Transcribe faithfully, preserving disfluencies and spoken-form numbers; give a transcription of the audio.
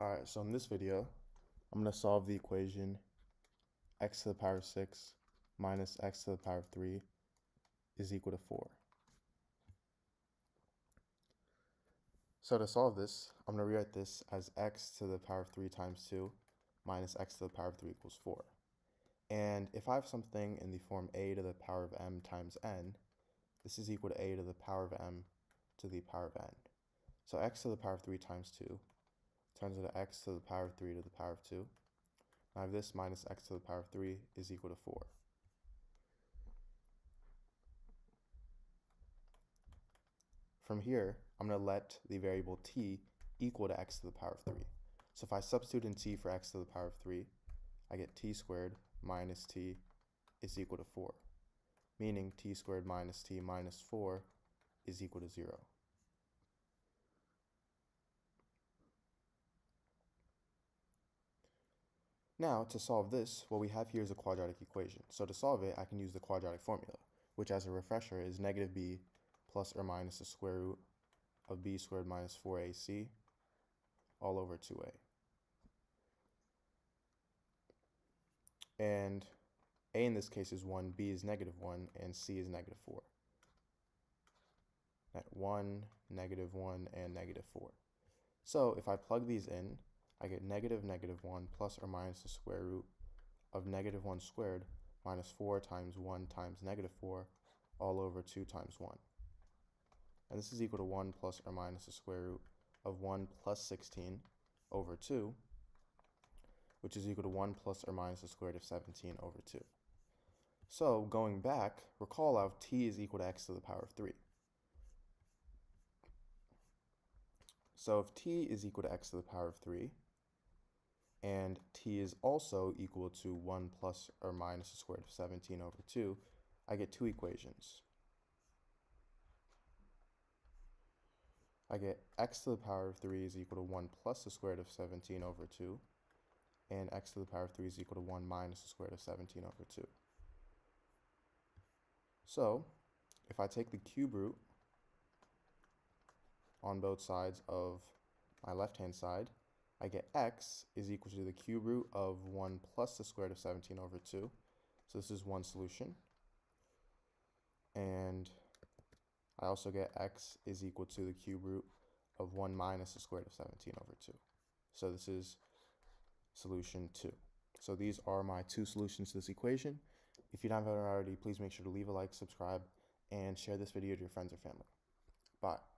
All right, so in this video, I'm going to solve the equation x to the power of six minus x to the power of three is equal to four. So to solve this, I'm going to rewrite this as x to the power of three times two minus x to the power of three equals four. And if I have something in the form a to the power of m times n, this is equal to a to the power of m to the power of n. So x to the power of three times two turns into x to the power of three to the power of two. I have this minus x to the power of three is equal to four. From here, I'm going to let the variable t equal to x to the power of three. So if I substitute in t for x to the power of three, I get t squared minus t is equal to four, meaning t squared minus t minus four is equal to zero. Now, to solve this, what we have here is a quadratic equation. So to solve it, I can use the quadratic formula, which as a refresher is negative b plus or minus the square root of b squared minus four a c all over two a. And a in this case is one, b is negative one, and c is negative four. At one, negative one, and negative four. So if I plug these in, I get negative negative one plus or minus the square root of negative one squared minus four times one times negative four all over two times one. And this is equal to one plus or minus the square root of one plus sixteen over two, which is equal to one plus or minus the square root of seventeen over two. So going back, recall how t is equal to x to the power of three. So if t is equal to x to the power of three, and t is also equal to one plus or minus the square root of seventeen over two, I get two equations. I get x to the power of three is equal to one plus the square root of seventeen over two, and x to the power of three is equal to one minus the square root of seventeen over two. So if I take the cube root on both sides of my left-hand side, I get x is equal to the cube root of one plus the square root of seventeen over two. So this is one solution. And I also get x is equal to the cube root of one minus the square root of seventeen over two. So this is solution two. So these are my two solutions to this equation. If you haven't already, please make sure to leave a like, subscribe, and share this video to your friends or family. Bye.